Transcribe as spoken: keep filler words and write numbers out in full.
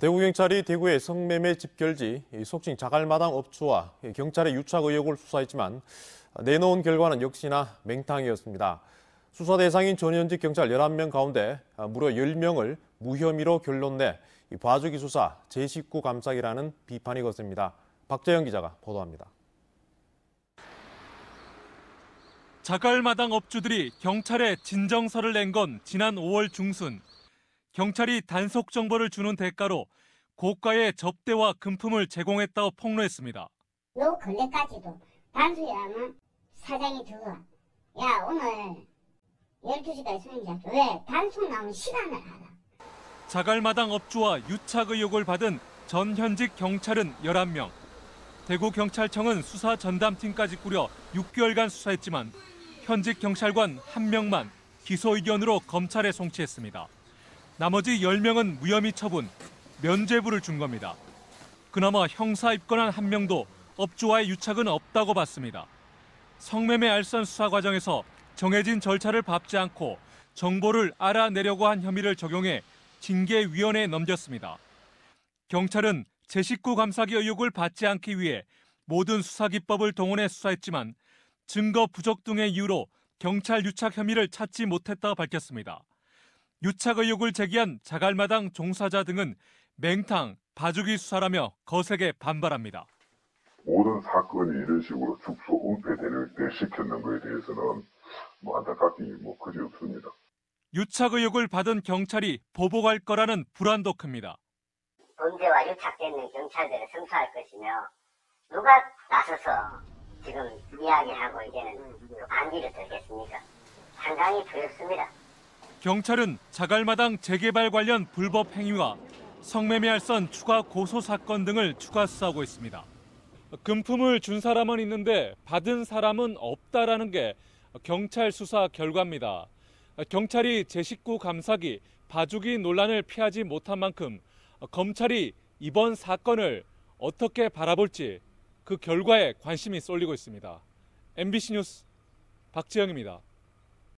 대구경찰이 대구의 성매매 집결지, 속칭 자갈마당 업주와 경찰의 유착 의혹을 수사했지만 내놓은 결과는 역시나 맹탕이었습니다. 수사 대상인 전현직 경찰 열한 명 가운데 무려 열 명을 무혐의로 결론내 봐주기 수사, 제식구 감싸기라는 비판이 거셉니다. 박재형 기자가 보도합니다. 자갈마당 업주들이 경찰에 진정서를 낸 건 지난 오월 중순. 경찰이 단속 정보를 주는 대가로 고가의 접대와 금품을 제공했다고 폭로했습니다. 요 근래까지도 단수야 하면 사장이 들어와. 야, 오늘 열두 시까지 손님이잖아. 왜? 단속 나오면 시간을 알아. 자갈마당 업주와 유착 의혹을 받은 전현직 경찰은 열한 명. 대구경찰청은 수사 전담팀까지 꾸려 육 개월간 수사했지만 현직 경찰관 한 명만 기소 의견으로 검찰에 송치했습니다. 나머지 열 명은 무혐의 처분, 면죄부를 준 겁니다. 그나마 형사 입건한 한 명도 업주와의 유착은 없다고 봤습니다. 성매매 알선 수사 과정에서 정해진 절차를 밟지 않고 정보를 알아내려고 한 혐의를 적용해 징계위원회에 넘겼습니다. 경찰은 제식구 감싸기 의혹을 받지 않기 위해 모든 수사기법을 동원해 수사했지만 증거 부족 등의 이유로 경찰 유착 혐의를 찾지 못했다고 밝혔습니다. 유착 의혹을 제기한 자갈마당 종사자 등은 맹탕, 봐주기 수사라며 거세게 반발합니다. 모든 사건이 이런 식으로 축소, 은폐시켰는 것에 대해서는 뭐 안타깝게 뭐 그지없습니다. 유착 의혹을 받은 경찰이 보복할 거라는 불안도 큽니다. 존재와 유착되는 경찰들을 성토할 것이며 누가 나서서 지금 이야기하고 이제는 반기를 들겠습니까? 상당히 두렵습니다. 경찰은 자갈마당 재개발 관련 불법 행위와 성매매 알선 추가 고소 사건 등을 추가 수사하고 있습니다. 금품을 준 사람은 있는데 받은 사람은 없다라는 게 경찰 수사 결과입니다. 경찰이 제식구 감싸기, 봐주기 논란을 피하지 못한 만큼 검찰이 이번 사건을 어떻게 바라볼지 그 결과에 관심이 쏠리고 있습니다. 엠비씨 뉴스 박재형입니다.